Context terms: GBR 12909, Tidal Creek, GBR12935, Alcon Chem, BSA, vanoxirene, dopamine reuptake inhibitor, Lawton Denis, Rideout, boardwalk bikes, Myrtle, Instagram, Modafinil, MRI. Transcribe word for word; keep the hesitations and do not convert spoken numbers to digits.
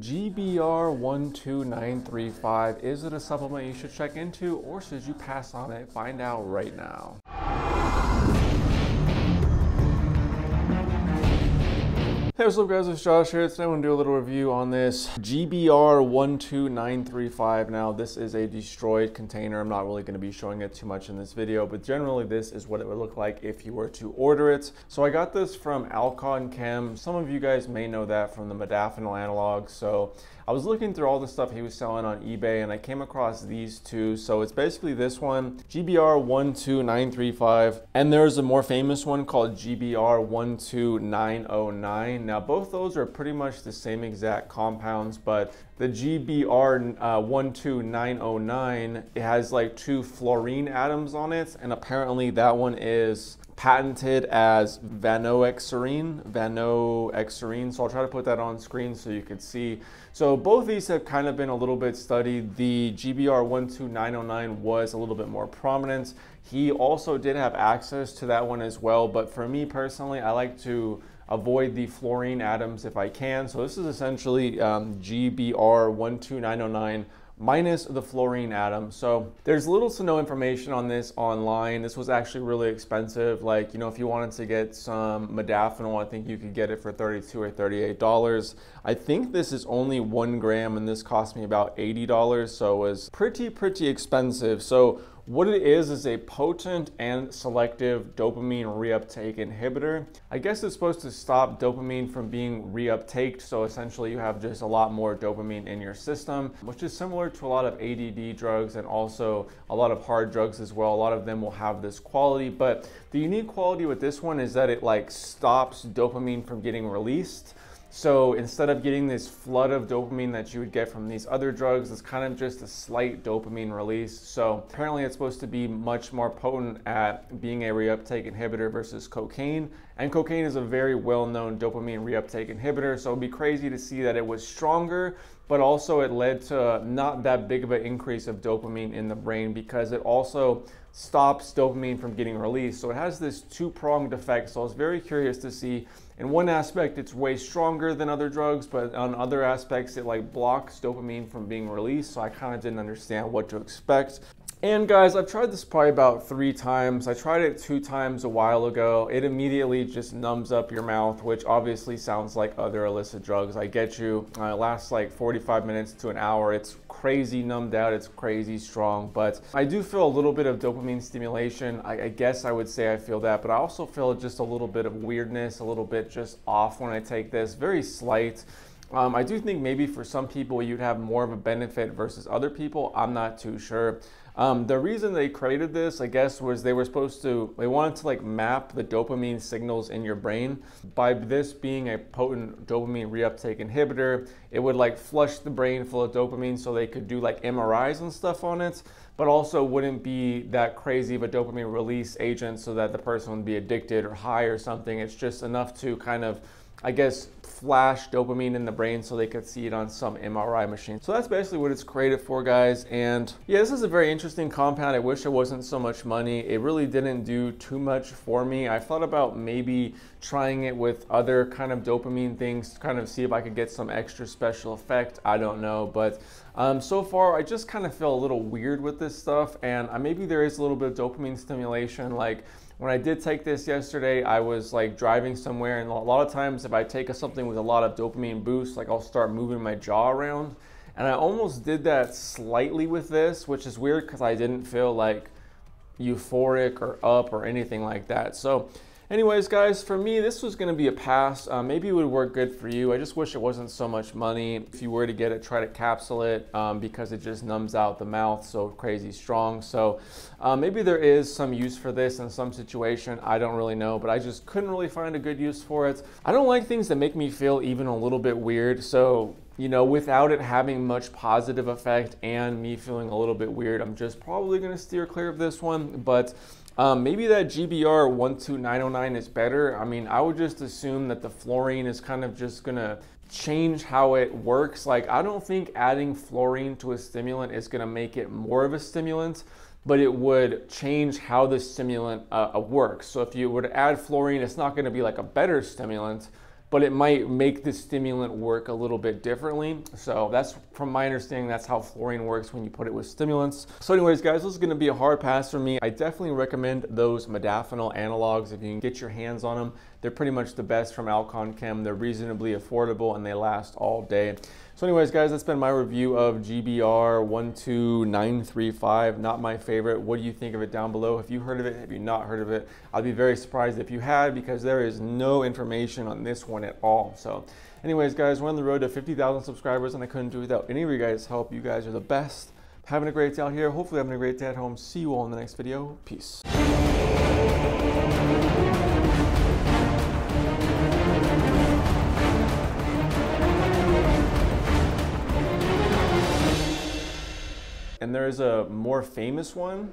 G B R one two nine three five, is it a supplement you should check into, or should you pass on it? Find out right now. Hey, what's up guys, it's Josh here. Today I'm going to do a little review on this G B R one two nine three five. Now this is a destroyed container. I'm not really going to be showing it too much in this video, but generally this is what it would look like if you were to order it. So I got this from Alcon Chem. Some of you guys may know that from the Modafinil analog. So I was looking through all the stuff he was selling on eBay and I came across these two. So it's basically this one, G B R one two nine three five, and there's a more famous one called G B R one two nine zero nine. Now both those are pretty much the same exact compounds, but the G B R one two nine zero nine, it has like two fluorine atoms on it, and apparently that one is patented as vanoxirene, vanoxirene. So I'll try to put that on screen so you can see. So both these have kind of been a little bit studied. The G B R one two nine zero nine was a little bit more prominent. He also did have access to that one as well, but for me personally, I like to avoid the fluorine atoms if I can. So this is essentially um, G B R one two nine zero nine minus the fluorine atom. So there's little to no information on this online. This was actually really expensive. Like, you know, if you wanted to get some modafinil, I think you could get it for thirty-two or thirty-eight dollars. I think this is only one gram and this cost me about eighty dollars. So it was pretty, pretty expensive. So what it is is a potent and selective dopamine reuptake inhibitor. I guess it's supposed to stop dopamine from being reuptaked, so essentially you have just a lot more dopamine in your system, which is similar to a lot of A D D drugs and also a lot of hard drugs as well. A lot of them will have this quality, but the unique quality with this one is that it like stops dopamine from getting released. So instead of getting this flood of dopamine that you would get from these other drugs, it's kind of just a slight dopamine release. So apparently it's supposed to be much more potent at being a reuptake inhibitor versus cocaine. And cocaine is a very well-known dopamine reuptake inhibitor. So it'd be crazy to see that it was stronger, but also it led to not that big of an increase of dopamine in the brain because it also stops dopamine from getting released. So it has this two-pronged effect. So I was very curious to see. In one aspect, it's way stronger than other drugs, but on other aspects, it like blocks dopamine from being released. So I kind of didn't understand what to expect. And guys, I've tried this probably about three times. I tried it two times a while ago. It immediately just numbs up your mouth, which obviously sounds like other illicit drugs. I get you. Uh, it lasts like forty-five minutes to an hour. It's crazy numbed out. It's crazy strong, but I do feel a little bit of dopamine stimulation. I, I guess I would say I feel that, but I also feel just a little bit of weirdness, a little bit just off when I take this. Very slight. Um, I do think maybe for some people you'd have more of a benefit versus other people. I'm not too sure. Um, the reason they created this, I guess, was they were supposed to, they wanted to like map the dopamine signals in your brain. By this being a potent dopamine reuptake inhibitor, it would like flush the brain full of dopamine so they could do like M R Is and stuff on it, but also wouldn't be that crazy of a dopamine release agent so that the person would be addicted or high or something. It's just enough to kind of, I guess, flash dopamine in the brain so they could see it on some M R I machine. So that's basically what it's created for, guys. And yeah, this is a very interesting compound. I wish it wasn't so much money. It really didn't do too much for me. I thought about maybe trying it with other kind of dopamine things to kind of see if I could get some extra special effect. I don't know, but um, so far I just kind of feel a little weird with this stuff, and I, maybe there is a little bit of dopamine stimulation. Like when I did take this yesterday, I was like driving somewhere, and a lot of times if I take a, something with a lot of dopamine boost, like I'll start moving my jaw around. And I almost did that slightly with this, which is weird because I didn't feel like euphoric or up or anything like that. So anyways, guys, for me, this was going to be a pass. Uh, maybe it would work good for you. I just wish it wasn't so much money. If you were to get it, try to capsule it um, because it just numbs out the mouth so crazy strong. So uh, maybe there is some use for this in some situation. I don't really know, but I just couldn't really find a good use for it. I don't like things that make me feel even a little bit weird. So, you know, without it having much positive effect and me feeling a little bit weird, I'm just probably going to steer clear of this one. But um, maybe that G B R one two nine zero nine is better. I mean, I would just assume that the fluorine is kind of just going to change how it works. Like, I don't think adding fluorine to a stimulant is going to make it more of a stimulant, but it would change how the stimulant uh, works. So if you were to add fluorine, it's not going to be like a better stimulant, but it might make the stimulant work a little bit differently. So that's, from my understanding, that's how fluorine works when you put it with stimulants. So anyways, guys, this is gonna be a hard pass for me. I definitely recommend those modafinil analogs if you can get your hands on them. They're pretty much the best from Alcon Chem. They're reasonably affordable and they last all day. So anyways, guys, that's been my review of G B R one two nine three five. Not my favorite. What do you think of it down below? Have you heard of it? Have you not heard of it? I'd be very surprised if you had, because there is no information on this one at all. So anyways, guys, we're on the road to fifty thousand subscribers and I couldn't do it without any of you guys' help. You guys are the best. Having a great day out here. Hopefully having a great day at home. See you all in the next video. Peace. And there is a more famous one.